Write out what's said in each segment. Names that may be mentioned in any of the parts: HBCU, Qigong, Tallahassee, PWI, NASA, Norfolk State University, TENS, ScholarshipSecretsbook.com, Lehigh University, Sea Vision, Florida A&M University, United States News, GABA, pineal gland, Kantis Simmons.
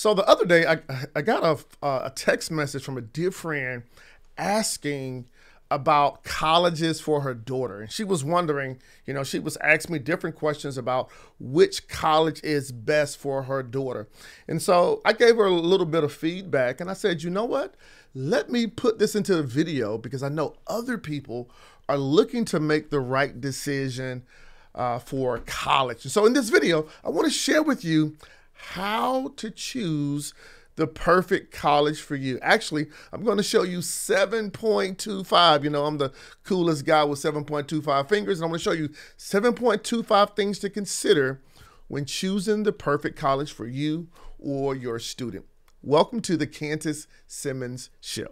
So the other day, I got a text message from a dear friend asking about colleges for her daughter. And she was wondering, you know, she was asking me different questions about which college is best for her daughter. And so I gave her a little bit of feedback and I said, you know what? Let me put this into a video because I know other people are looking to make the right decision for college. So in this video, I want to share with you how to choose the perfect college for you. Actually, I'm going to show you 7.25. You know, I'm the coolest guy with 7.25 fingers, and I'm going to show you 7.25 things to consider when choosing the perfect college for you or your student. Welcome to the Kantis Simmons Show.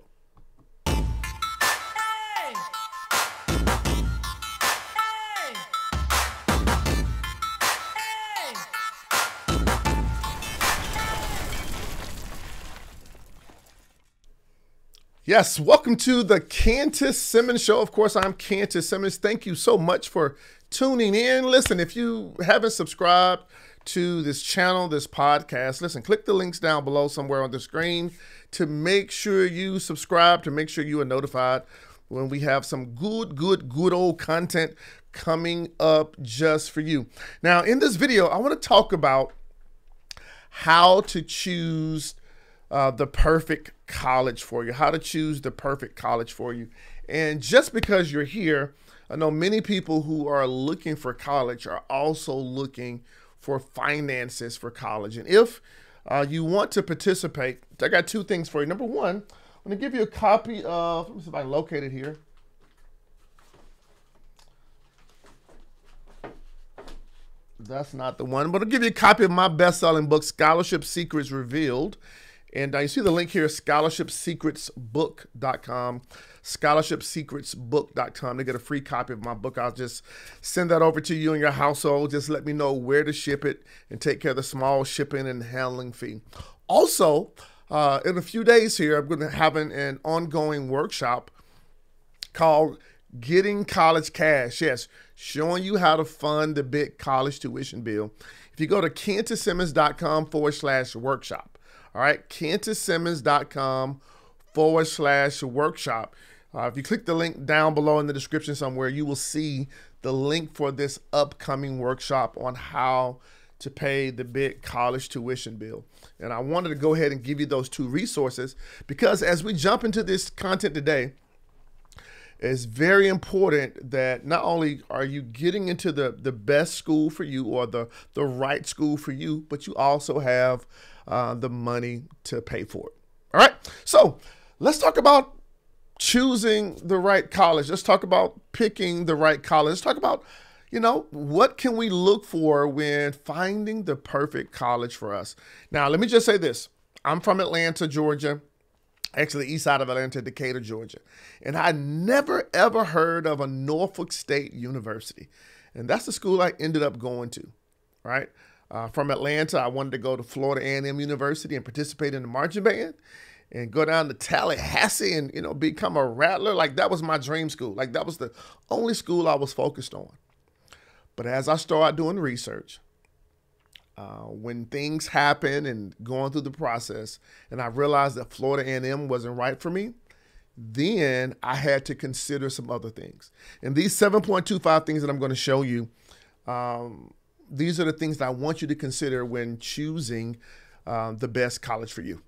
Yes, welcome to the Kantis Simmons Show. Of course, I'm Kantis Simmons. Thank you so much for tuning in. Listen, if you haven't subscribed to this channel, this podcast, listen, click the links down below somewhere on the screen to make sure you subscribe, to make sure you are notified when we have some good old content coming up just for you. Now, in this video, I want to talk about how to choose the perfect college for you, how to choose the perfect college for you. And just because you're here, I know many people who are looking for college are also looking for finances for college. And if you want to participate, I got two things for you. Number one, I'm going to give you a copy of, let me see if I can locate it here. That's not the one, but I'll give you a copy of my best-selling book, Scholarship Secrets Revealed. And you see the link here, ScholarshipSecretsBook.com, ScholarshipSecretsBook.com. To get a free copy of my book, I'll just send that over to you and your household. Just let me know where to ship it and take care of the small shipping and handling fee. Also, in a few days here, I'm going to have an ongoing workshop called Getting College Cash. Yes, showing you how to fund the big college tuition bill. If you go to KantisSimmons.com/workshop. All right, KantisSimmons.com/workshop. If you click the link down below in the description somewhere, you will see the link for this upcoming workshop on how to pay the big college tuition bill. And I wanted to go ahead and give you those two resources because as we jump into this content today, it's very important that not only are you getting into the best school for you or the right school for you, but you also have the money to pay for it. All right, so let's talk about choosing the right college. Let's talk about picking the right college. Let's talk about, you know, what can we look for when finding the perfect college for us? Now, let me just say this. I'm from Atlanta, Georgia. Actually, east side of Atlanta, Decatur, Georgia. And I never, ever heard of a Norfolk State University. And that's the school I ended up going to, right? From Atlanta, I wanted to go to Florida A&M University and participate in the marching band and go down to Tallahassee and, you know, become a rattler. Like, that was my dream school. Like, that was the only school I was focused on. But as I started doing research, when things happen and going through the process, and I realized that Florida A&M wasn't right for me, then I had to consider some other things. And these 7.25 things that I'm going to show you, these are the things that I want you to consider when choosing the best college for you.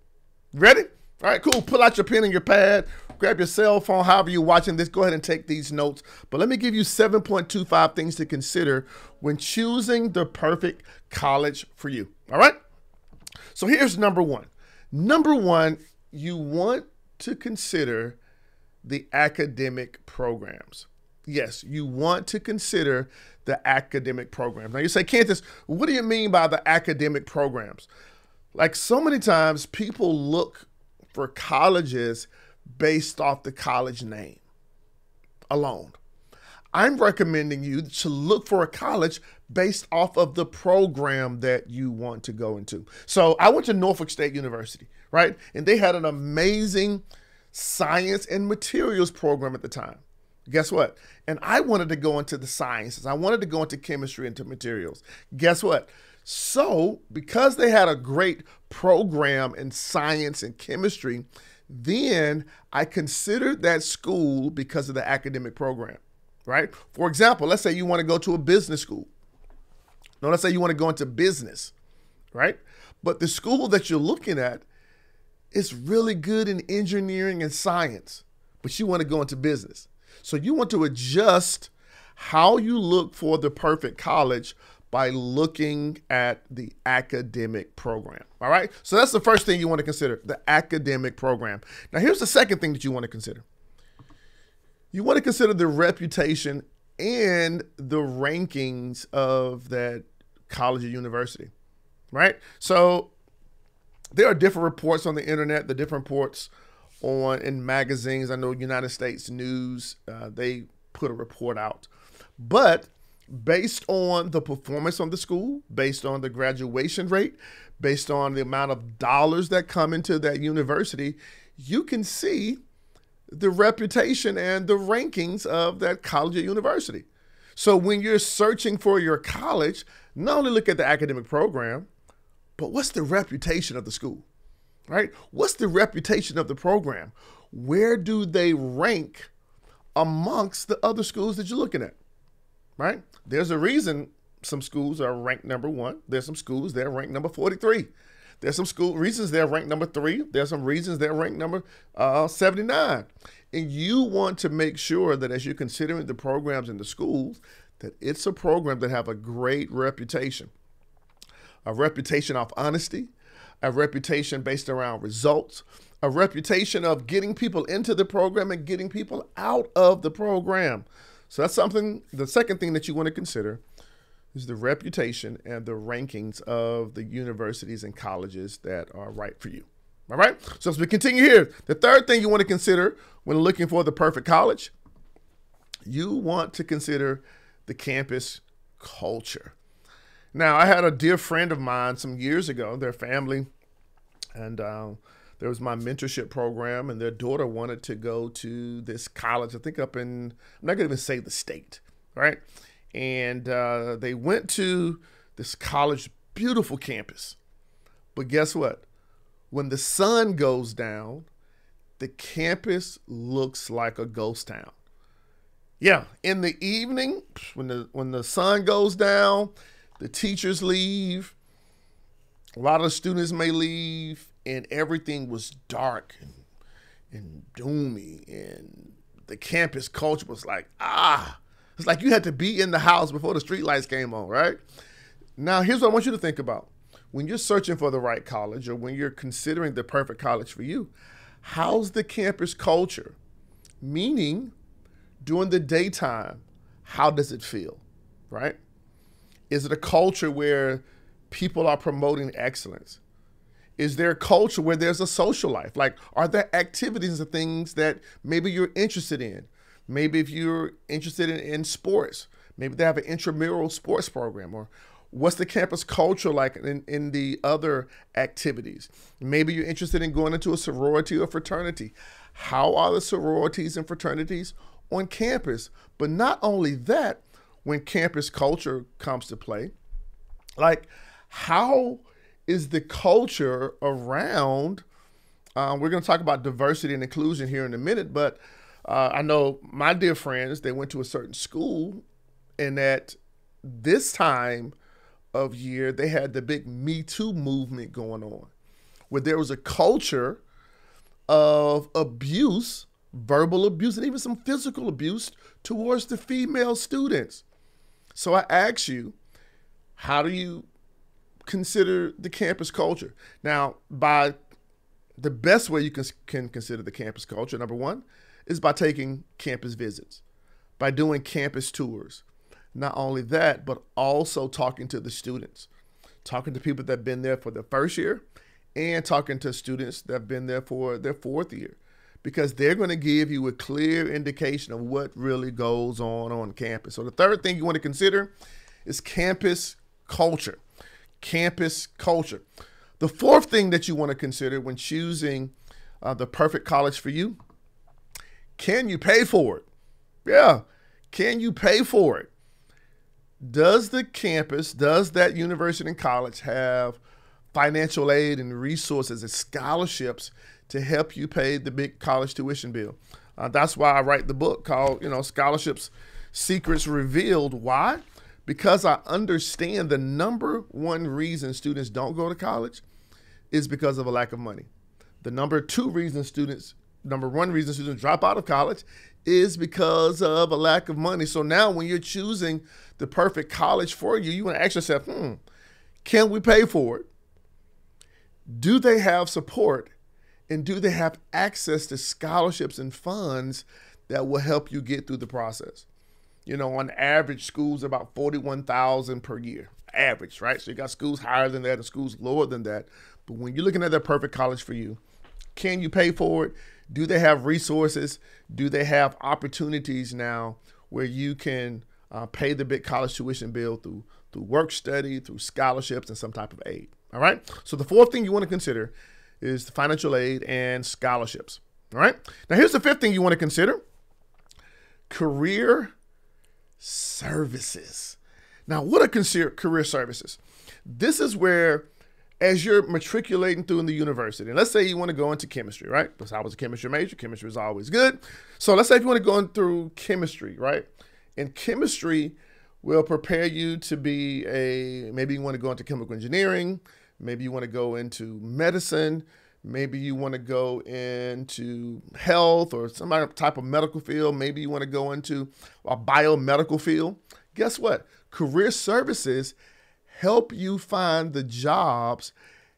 Ready? All right, cool. Pull out your pen and your pad. Grab your cell phone, however you're watching this. Go ahead and take these notes. But let me give you 7.25 things to consider when choosing the perfect college for you. All right? So here's number one. Number one, you want to consider the academic programs. Yes, you want to consider the academic programs. Now you say, Kantis, what do you mean by the academic programs? Like so many times people look for colleges based off the college name alone. I'm recommending you to look for a college based off of the program that you want to go into. So I went to Norfolk State University, right? And they had an amazing science and materials program at the time. Guess what? And I wanted to go into the sciences. I wanted to go into chemistry and to materials. Guess what? So because they had a great program in science and chemistry, then I considered that school because of the academic program, right? For example, let's say you want to go to a business school. No, let's say you want to go into business, right? But the school that you're looking at is really good in engineering and science, but you want to go into business. So you want to adjust how you look for the perfect college by looking at the academic program, all right? So that's the first thing you want to consider, the academic program. Now, here's the second thing that you want to consider. You want to consider the reputation and the rankings of that college or university, right? So there are different reports on the internet, the different reports in magazines. I know United States News, they put a report out, but based on the performance of the school, based on the graduation rate, based on the amount of dollars that come into that university, you can see the reputation and the rankings of that college or university. So when you're searching for your college, not only look at the academic program, but what's the reputation of the school, right? What's the reputation of the program? Where do they rank amongst the other schools that you're looking at? Right? There's a reason some schools are ranked #1. There's some schools that are ranked #43. There's some reasons they're ranked #3. There's some reasons they're ranked number 79. And you want to make sure that as you're considering the programs in the schools, that it's a program that have a great reputation. A reputation of honesty, a reputation based around results, a reputation of getting people into the program and getting people out of the program. So that's something, the second thing that you want to consider is the reputation and the rankings of the universities and colleges that are right for you. All right. So as we continue here, the third thing you want to consider when looking for the perfect college, you want to consider the campus culture. Now, I had a dear friend of mine some years ago, their family, and there was my mentorship program, and their daughter wanted to go to this college, I think up in, I'm not going to even say the state, right? And they went to this college, beautiful campus. But guess what? When the sun goes down, the campus looks like a ghost town. Yeah, in the evening, when the sun goes down, the teachers leave, a lot of the students may leave, and everything was dark and doomy, and the campus culture was like, ah, it's like you had to be in the house before the streetlights came on, right? Now, here's what I want you to think about. When you're searching for the right college or when you're considering the perfect college for you, how's the campus culture? Meaning, during the daytime, how does it feel, right? Is it a culture where people are promoting excellence? Is there a culture where there's a social life? Like, are there activities and things that maybe you're interested in? Maybe if you're interested in sports, maybe they have an intramural sports program, or what's the campus culture like in the other activities? Maybe you're interested in going into a sorority or fraternity. How are the sororities and fraternities on campus? But not only that, when campus culture comes to play, like how is the culture around, we're going to talk about diversity and inclusion here in a minute, but I know my dear friends, they went to a certain school, and at this time of year, they had the big Me Too movement going on, where there was a culture of abuse, verbal abuse, and even some physical abuse towards the female students. So I ask you, how do you consider the campus culture? Now, by the best way you can consider the campus culture, #1, is by taking campus visits, by doing campus tours. Not only that, but also talking to the students, talking to people that have been there for their first year and talking to students that have been there for their 4th year, because they're going to give you a clear indication of what really goes on campus. So the third thing you want to consider is campus culture. Campus culture. The fourth thing that you want to consider when choosing the perfect college for you, can you pay for it? Yeah, can you pay for it? does the campus, does that university and college have financial aid and resources and scholarships to help you pay the big college tuition bill? That's why I write the book called, Scholarships Secrets Revealed. Why? Because I understand the number one reason students don't go to college is because of a lack of money. The number one reason students drop out of college is because of a lack of money. So now when you're choosing the perfect college for you, you want to ask yourself, can we pay for it? Do they have support? And do they have access to scholarships and funds that will help you get through the process? On average, schools about $41,000 per year, average, right? So you got schools higher than that and schools lower than that. But when you're looking at the perfect college for you, can you pay for it? Do they have resources? Do they have opportunities now where you can pay the big college tuition bill through work study, through scholarships, and some type of aid? All right. So the fourth thing you want to consider is the financial aid and scholarships. All right. Now, here's the fifth thing you want to consider: career services. Now, what are career services? This is where, as you're matriculating through in the university, and let's say you want to go into chemistry, right? Because I was a chemistry major. Chemistry is always good. So let's say if you want to go in through chemistry, right? And chemistry will prepare you to be maybe you want to go into chemical engineering. Maybe you want to go into medicine. Maybe you want to go into health or some other type of medical field. Maybe you want to go into a biomedical field. Guess what? Career services help you find the jobs,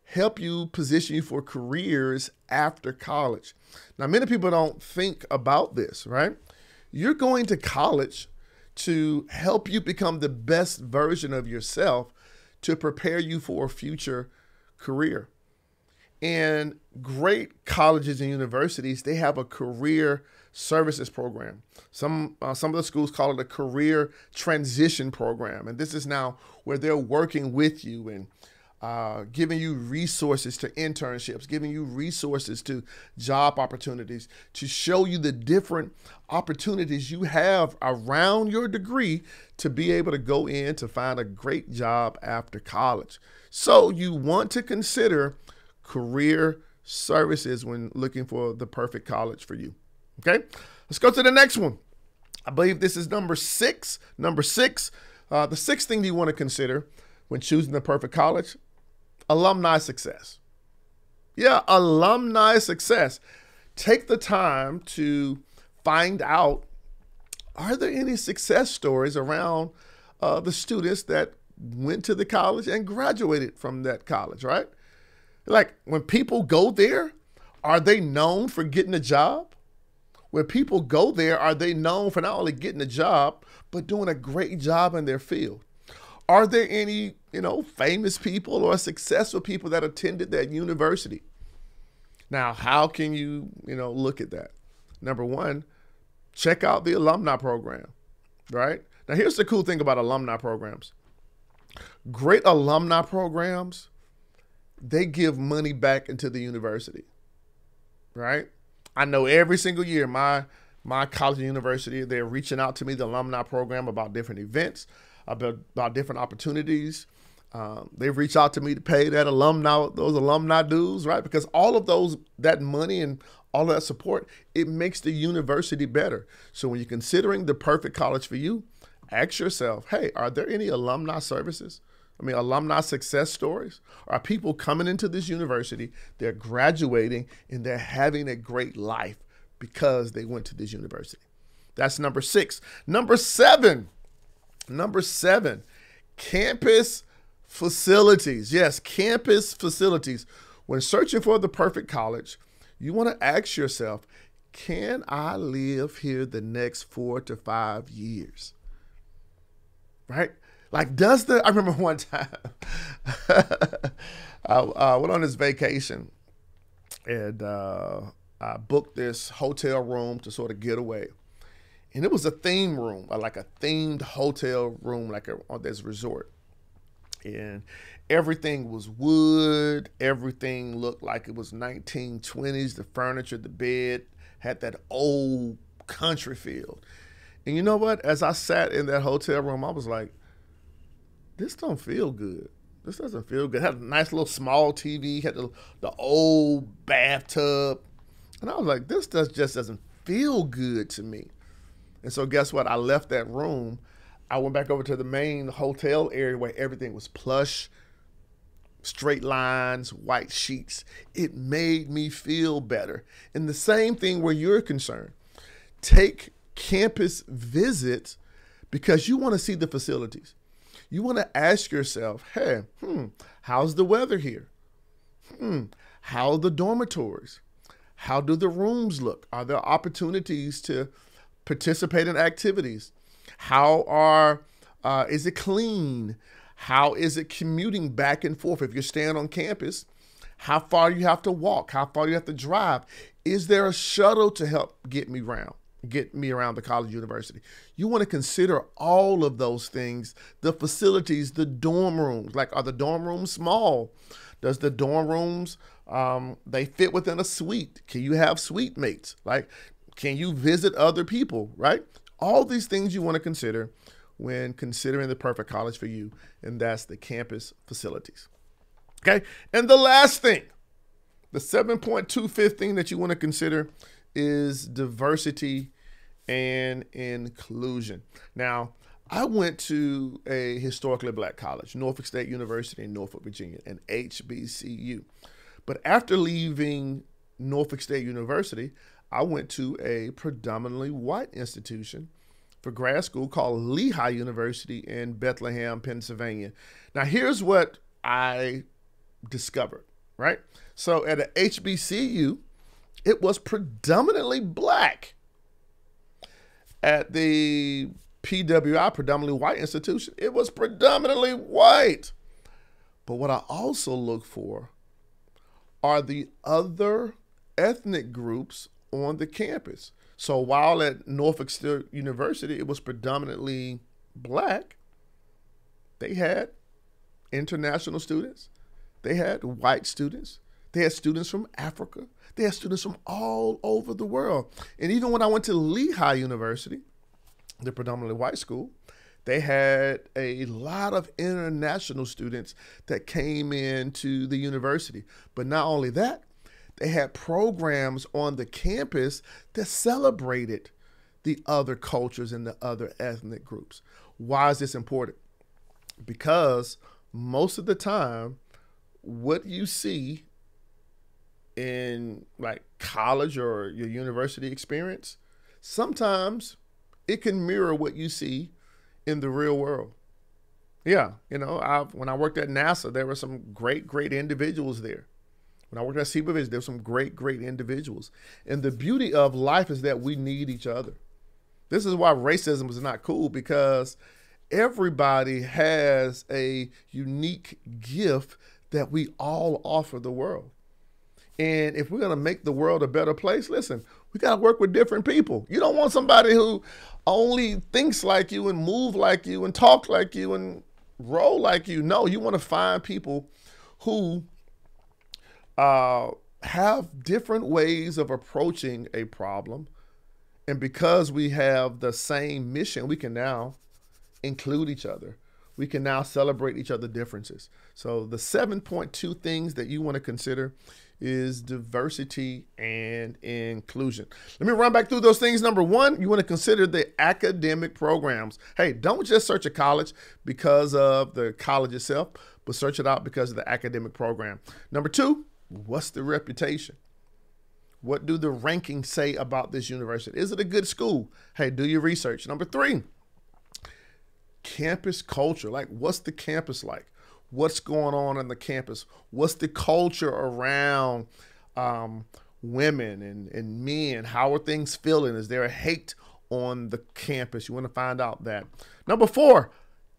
help you position you for careers after college. Now, many people don't think about this, right? You're going to college to help you become the best version of yourself, to prepare you for a future career. And great colleges and universities, they have a career services program. Some of the schools call it a career transition program. And this is now where they're working with you and giving you resources to internships, giving you resources to job opportunities, to show you the different opportunities you have around your degree to be able to go in to find a great job after college. So you want to consider career services when looking for the perfect college for you. Okay, let's go to the next one. I believe this is number six. Number six, the sixth thing you want to consider when choosing the perfect college: alumni success. Yeah, alumni success. Take the time to find out, are there any success stories around the students that went to the college and graduated from that college, right? Like, when people go there, are they known for getting a job? When people go there, are they known for not only getting a job, but doing a great job in their field? Are there any, famous people or successful people that attended that university? Now, how can you, look at that? Number one, check out the alumni program, right? Now, here's the cool thing about alumni programs. Great alumni programs, they give money back into the university, right? I know every single year my college and university, they're reaching out to me, the alumni program, about different events, about different opportunities. They reach out to me to pay those alumni dues, right? Because all of that money and all of that support, it makes the university better. So when you're considering the perfect college for you, ask yourself, hey, are there any alumni services? Alumni success stories? Are people coming into this university, they're graduating, and they're having a great life because they went to this university? That's number six. Number seven, campus facilities. Yes, campus facilities. When searching for the perfect college, you want to ask yourself, can I live here the next 4 to 5 years? Right? Like, I remember one time I went on this vacation and I booked this hotel room to sort of get away. And it was a theme room, like a themed hotel room, like on this resort. And everything was wood. Everything looked like it was 1920s. The furniture, the bed had that old country feel. And you know what? As I sat in that hotel room, I was like, this don't feel good. This doesn't feel good. Had a nice little small TV, had the old bathtub. And I was like, this just doesn't feel good to me. And so guess what? I left that room. I went back over to the main hotel area where everything was plush, straight lines, white sheets. It made me feel better. And the same thing where you're concerned. Take campus visits because you want to see the facilities. You want to ask yourself, hey, how's the weather here? How are the dormitories? How do the rooms look? Are there opportunities to participate in activities? How are, is it clean? How is it commuting back and forth? If you're staying on campus, how far do you have to walk? How far do you have to drive? Is there a shuttle to help get me around the college university? You want to consider all of those things, the facilities, the dorm rooms. Like, are the dorm rooms small? Does the dorm rooms, they fit within a suite? Can you have suite mates? Like, can you visit other people, right? All these things you want to consider when considering the perfect college for you, and that's the campus facilities, okay? And the last thing, the 7.25 thing that you want to consider is diversity and inclusion. Now, I went to a historically black college, Norfolk State University in Norfolk, Virginia, an HBCU. But after leaving Norfolk State University, I went to a predominantly white institution for grad school called Lehigh University in Bethlehem, Pennsylvania. Now, here's what I discovered, right? So at an HBCU, it was predominantly black. At the PWI, predominantly white institution, it was predominantly white. But what I also look for are the other ethnic groups on the campus. So while at Norfolk State University, it was predominantly black, they had international students, they had white students, they had students from Africa, they had students from all over the world. And even when I went to Lehigh University, the predominantly white school, they had a lot of international students that came into the university. But not only that, they had programs on the campus that celebrated the other cultures and the other ethnic groups. Why is this important? Because most of the time, what you see in like college or your university experience, sometimes it can mirror what you see in the real world. Yeah, you know, when I worked at NASA, there were some great individuals there. When I worked at Sea Vision, there were some great individuals. And the beauty of life is that we need each other. This is why racism is not cool, because everybody has a unique gift that we all offer the world. And if we're going to make the world a better place, listen, we got to work with different people. You don't want somebody who only thinks like you and move like you and talk like you and roll like you. No, you want to find people who have different ways of approaching a problem. And because we have the same mission, we can now include each other. We can now celebrate each other's differences. So the 7.2 things that you want to consider is diversity and inclusion. Let me run back through those things. Number one, you want to consider the academic programs. Hey, don't just search a college because of the college itself, but search it out because of the academic program. Number two, what's the reputation? What do the rankings say about this university? Is it a good school? Hey, do your research. Number three, campus culture. Like, what's the campus like? What's going on the campus? What's the culture around women and men? How are things feeling? Is there a hate on the campus? You want to find out that. Number four,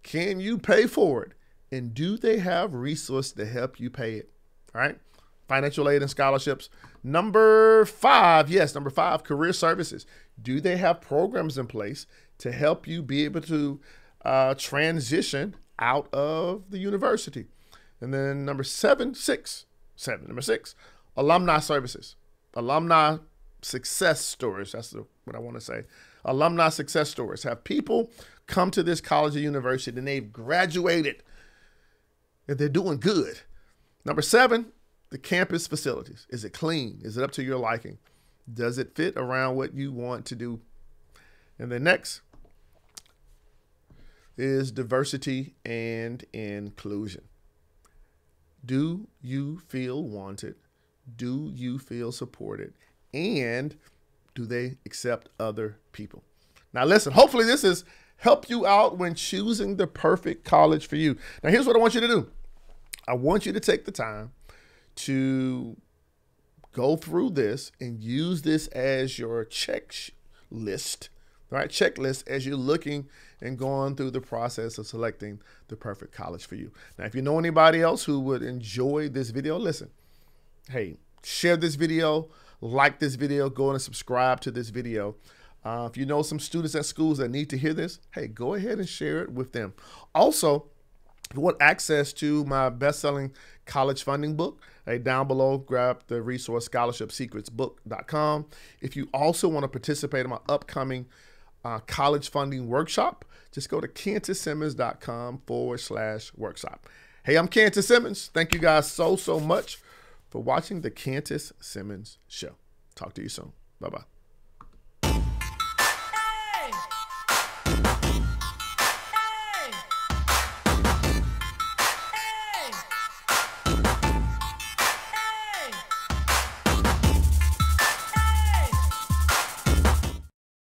can you pay for it? And do they have resources to help you pay it? All right, financial aid and scholarships. Number five, yes, number five, career services. Do they have programs in place to help you be able to transition out of the university? And then number six, alumni services, alumni success stories. That's what I want to say. Alumni success stories. Have people come to this college or university and they've graduated and they're doing good. Number seven, the campus facilities. Is it clean? Is it up to your liking? Does it fit around what you want to do? And then next is diversity and inclusion. Do you feel wanted? Do you feel supported? And do they accept other people? Now listen, hopefully this has helped you out when choosing the perfect college for you. Now here's what I want you to do. I want you to take the time to go through this and use this as your checklist, right? Checklist as you're looking and going through the process of selecting the perfect college for you. Now, if you know anybody else who would enjoy this video, listen, hey, share this video, like this video, go and subscribe to this video. If you know some students at schools that need to hear this, hey, go ahead and share it with them. Also, if you want access to my best-selling college funding book, hey, down below, grab the resource ScholarshipSecretsbook.com. If you also want to participate in my upcoming college funding workshop, just go to KantisSimmons.com/workshop. Hey, I'm Kantis Simmons. Thank you guys so much for watching the Kantis Simmons Show. Talk to you soon. Bye-bye.